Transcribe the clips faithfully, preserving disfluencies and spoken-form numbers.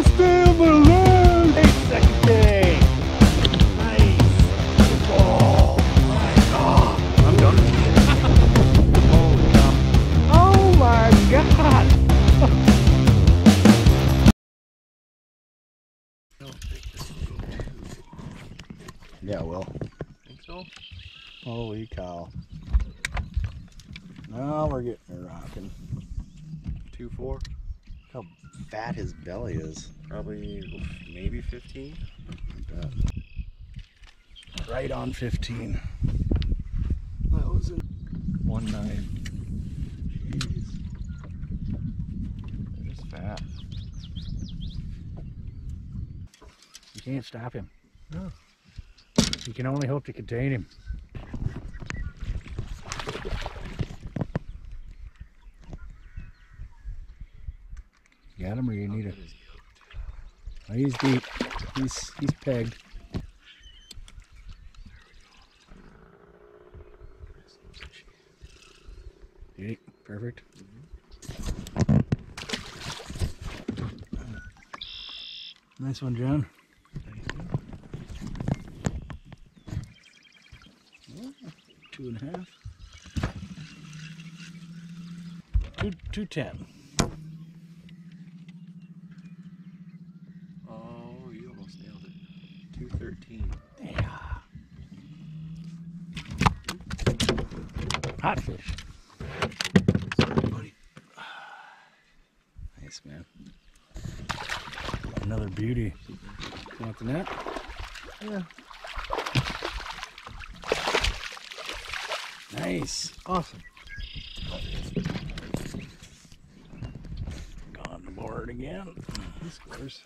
best day of my life! Hey, second day! Nice! Oh my god! I'm done. Holy cow. Oh my god! I don't think this will go too. Yeah, it will. Think so? Holy cow. Now we're getting her rocking. two four. How fat his belly is. Probably maybe fifteen. Right on fifteen. That was it. One nine. Jeez. It is fat. You can't stop him. No. You can only hope to contain him. Got him, or you need it. Oh, he's deep. He's he's pegged. Deep, perfect. Mm-hmm. Nice one, John. Two and a half. Two two ten. two thirteen. Yeah. Hot fish. Nice, man. Another beauty. You want the net? Yeah. Nice. Awesome. Gone to board again. He scores.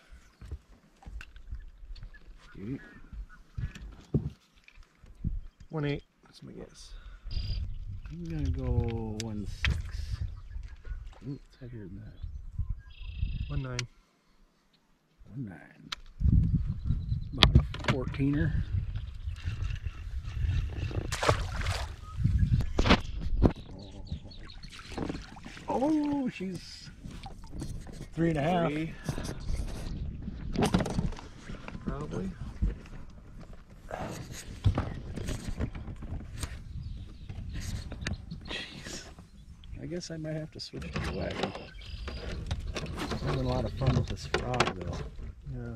One eight, that's my guess. I'm gonna go one six. Ooh, it's heavier than that. One nine. One nine. About a fourteener. Oh, oh she's three and a half. Three. Probably. Jeez. I guess I might have to switch to the wagon. I'm having a lot of fun with this frog though. Yeah.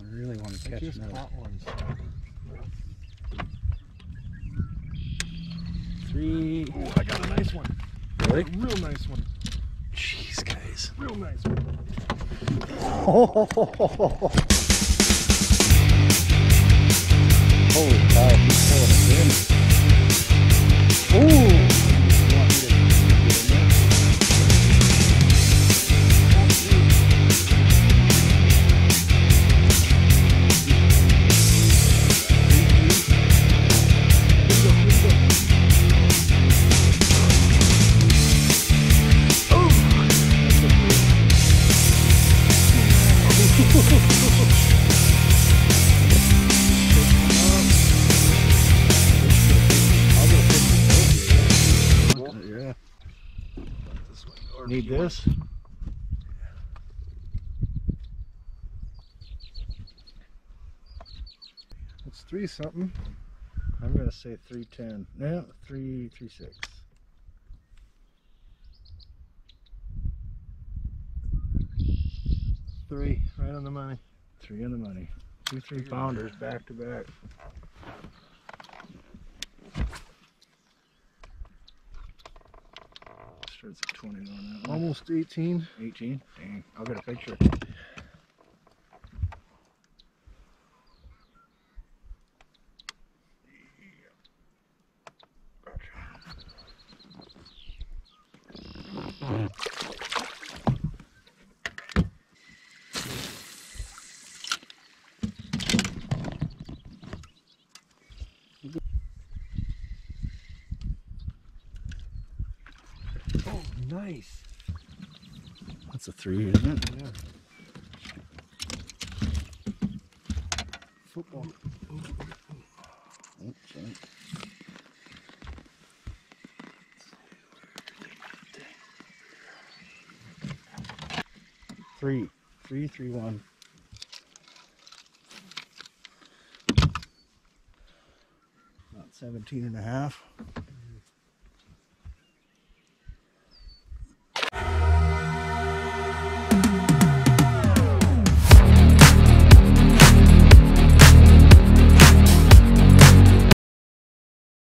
I really want to catch another one. Three. Oh, I got a nice one. Really? A real nice one. Jeez, guys. Real nice one. Oh. Holy cow, he's pulling us in. Ooh! You want me to get in there? Ooh! That's a free. Ooh! Need this? It's three something. I'm gonna say three ten. No, three three six. Three, right on the money. Three on the money. Two three pounders back to back. It's twenty on that. Almost eighteen. eighteen? Dang. I'll get a picture. Nice. That's a three, isn't it? Yeah. Football. Ooh. Ooh. Okay. Three. three three one. About seventeen and a half.